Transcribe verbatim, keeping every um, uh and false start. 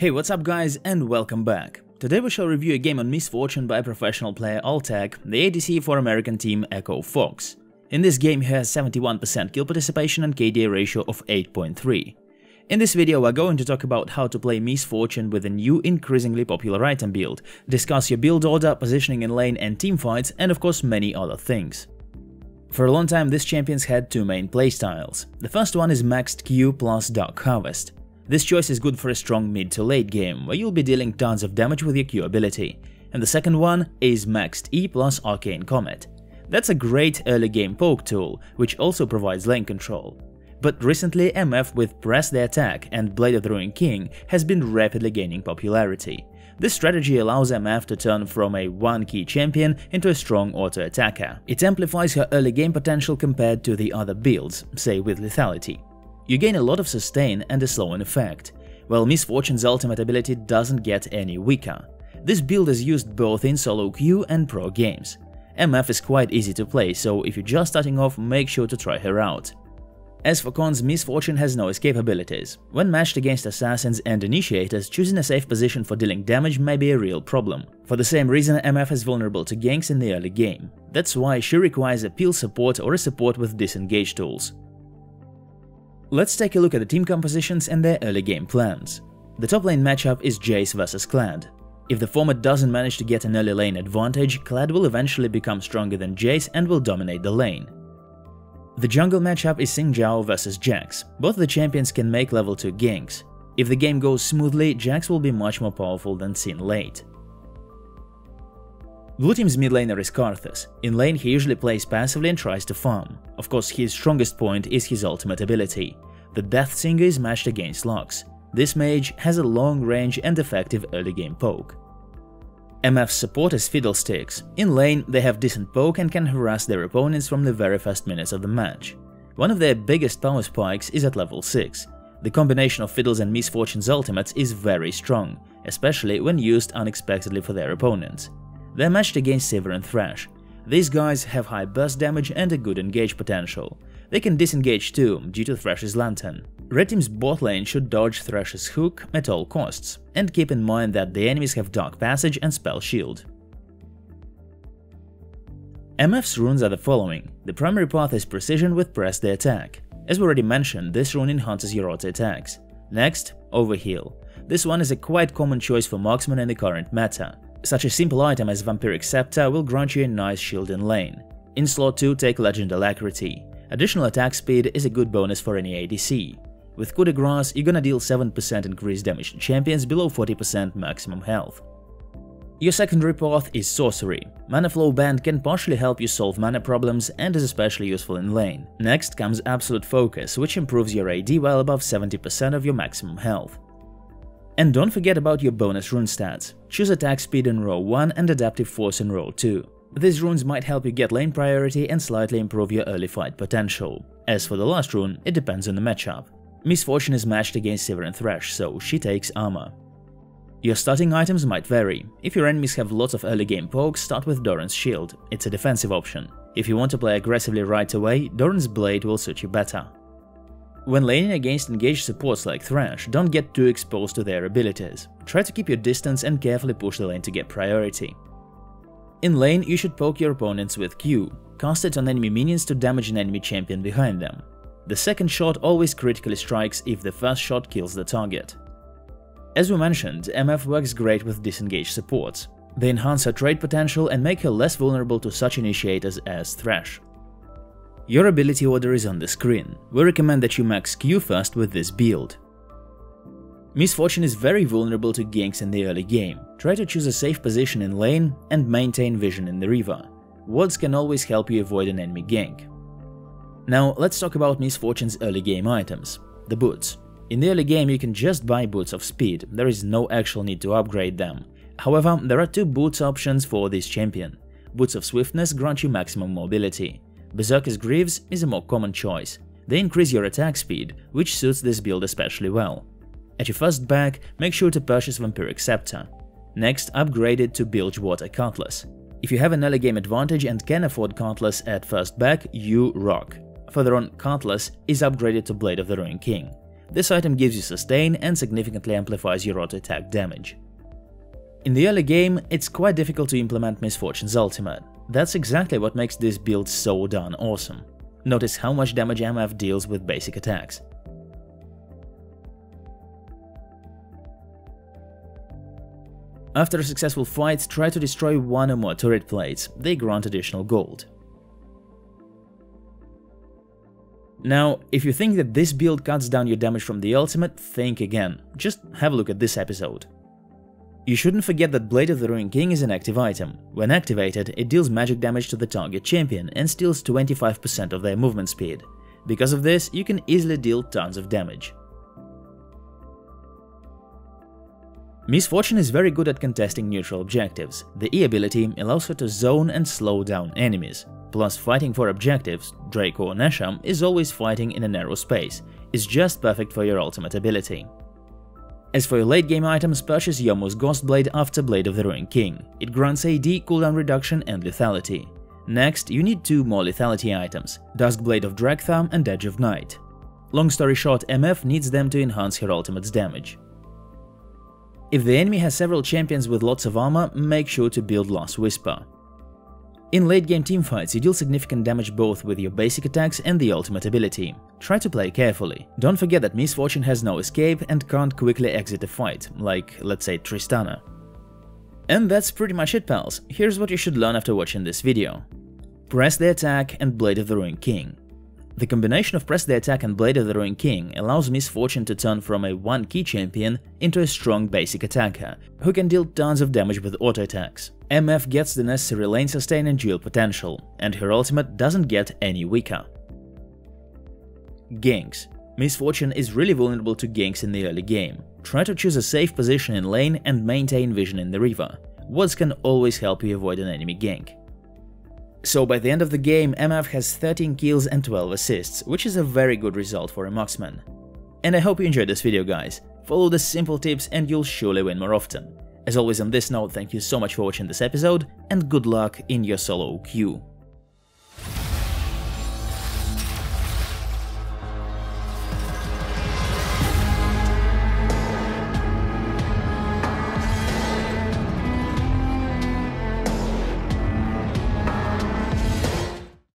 Hey, what's up guys, and welcome back. Today we shall review a game on Miss Fortune by professional player Alltech, the A D C for American team Echo Fox. In this game he has seventy-one percent kill participation and K D A ratio of eight point three. In this video we're going to talk about how to play Miss Fortune with a new increasingly popular item build, discuss your build order, positioning in lane and teamfights, and of course many other things. For a long time this champion's had two main playstyles. The first one is maxed Q plus Dark Harvest. This choice is good for a strong mid to late game, where you'll be dealing tons of damage with your Q ability. And the second one is maxed E plus Arcane Comet. That's a great early game poke tool, which also provides lane control. But recently M F with Press the Attack and Blade of the Ruined King has been rapidly gaining popularity. This strategy allows M F to turn from a one-key champion into a strong auto-attacker. It amplifies her early game potential compared to the other builds, say with Lethality. You gain a lot of sustain and a slow in effect, while Miss Fortune's ultimate ability doesn't get any weaker. This build is used both in solo queue and pro games. M F is quite easy to play, so if you're just starting off, make sure to try her out. As for cons, Miss Fortune has no escape abilities. When matched against assassins and initiators, choosing a safe position for dealing damage may be a real problem. For the same reason, M F is vulnerable to ganks in the early game. That's why she requires a peel support or a support with disengage tools. Let's take a look at the team compositions and their early game plans. The top lane matchup is Jayce versus Clad. If the former doesn't manage to get an early lane advantage, Clad will eventually become stronger than Jayce and will dominate the lane. The jungle matchup is Xin Zhao versus Jax. Both the champions can make level two ganks. If the game goes smoothly, Jax will be much more powerful than Xin late. Blue team's mid laner is Karthus. In lane he usually plays passively and tries to farm. Of course, his strongest point is his ultimate ability. The Death Singer is matched against Lux. This mage has a long range and effective early game poke. M F's support is Fiddlesticks. In lane they have decent poke and can harass their opponents from the very first minutes of the match. One of their biggest power spikes is at level six. The combination of Fiddles and Miss Fortune's ultimates is very strong, especially when used unexpectedly for their opponents. They're matched against Sivir and Thresh. These guys have high burst damage and a good engage potential. They can disengage too, due to Thresh's lantern. Red team's bot lane should dodge Thresh's hook at all costs, and keep in mind that the enemies have Dark Passage and Spell Shield. M F's runes are the following. The primary path is Precision with Press the Attack. As we already mentioned, this rune enhances your auto attacks. Next, Overheal. This one is a quite common choice for marksmen in the current meta. Such a simple item as Vampiric Scepter will grant you a nice shield in lane. In slot two take Legend Alacrity. Additional attack speed is a good bonus for any A D C. With Coup de Grâce you're gonna deal seven percent increased damage to champions below forty percent maximum health. Your secondary path is Sorcery. Mana Flow Band can partially help you solve mana problems and is especially useful in lane. Next comes Absolute Focus, which improves your A D well above seventy percent of your maximum health. And don't forget about your bonus rune stats. Choose attack speed in row one and adaptive force in row two. These runes might help you get lane priority and slightly improve your early fight potential. As for the last rune, it depends on the matchup. Miss Fortune is matched against Sivir and Thresh, so she takes armor. Your starting items might vary. If your enemies have lots of early game pokes, start with Doran's Shield. It's a defensive option. If you want to play aggressively right away, Doran's Blade will suit you better. When laning against engaged supports like Thresh, don't get too exposed to their abilities. Try to keep your distance and carefully push the lane to get priority. In lane, you should poke your opponents with Q. Cast it on enemy minions to damage an enemy champion behind them. The second shot always critically strikes if the first shot kills the target. As we mentioned, M F works great with disengaged supports. They enhance her trade potential and make her less vulnerable to such initiators as Thresh. Your ability order is on the screen. We recommend that you max Q first with this build. Miss Fortune is very vulnerable to ganks in the early game. Try to choose a safe position in lane and maintain vision in the river. Wards can always help you avoid an enemy gank. Now let's talk about Miss Fortune's early game items. The boots. In the early game you can just buy Boots of Speed, there is no actual need to upgrade them. However, there are two boots options for this champion. Boots of Swiftness grant you maximum mobility. Berserker's Greaves is a more common choice. They increase your attack speed, which suits this build especially well. At your first back, make sure to purchase Vampiric Scepter. Next, upgrade it to Bilgewater Cutlass. If you have an early game advantage and can afford Cutlass at first back, you rock. Further on, Cutlass is upgraded to Blade of the Ruined King. This item gives you sustain and significantly amplifies your auto attack damage. In the early game, it's quite difficult to implement Miss Fortune's ultimate. That's exactly what makes this build so darn awesome. Notice how much damage M F deals with basic attacks. After a successful fight, try to destroy one or more turret plates. They grant additional gold. Now, if you think that this build cuts down your damage from the ultimate, think again. Just have a look at this episode. You shouldn't forget that Blade of the Ruined King is an active item. When activated, it deals magic damage to the target champion and steals twenty-five percent of their movement speed. Because of this, you can easily deal tons of damage. Miss Fortune is very good at contesting neutral objectives. The E ability allows her to zone and slow down enemies. Plus, fighting for objectives, Draco or Nasham, is always fighting in a narrow space. It's just perfect for your ultimate ability. As for your late game items, purchase Yomu's Ghost Blade after Blade of the Ruined King. It grants A D, cooldown reduction and lethality. Next, you need two more lethality items, Dusk Blade of Draktham and Edge of Night. Long story short, M F needs them to enhance her ultimate's damage. If the enemy has several champions with lots of armor, make sure to build Last Whisper. In late game teamfights, you deal significant damage both with your basic attacks and the ultimate ability. Try to play carefully. Don't forget that Miss Fortune has no escape and can't quickly exit a fight, like, let's say, Tristana. And that's pretty much it, pals. Here's what you should learn after watching this video. Press the Attack and Blade of the Ruined King. The combination of Press the Attack and Blade of the Ruined King allows Miss Fortune to turn from a one-key champion into a strong basic attacker, who can deal tons of damage with auto-attacks. M F gets the necessary lane sustain and dual potential, and her ultimate doesn't get any weaker. Ganks. Miss Fortune is really vulnerable to ganks in the early game. Try to choose a safe position in lane and maintain vision in the river. Wards can always help you avoid an enemy gank. So by the end of the game, M F has thirteen kills and twelve assists, which is a very good result for a marksman. And I hope you enjoyed this video, guys. Follow the simple tips and you'll surely win more often. As always, on this note, thank you so much for watching this episode, and good luck in your solo queue.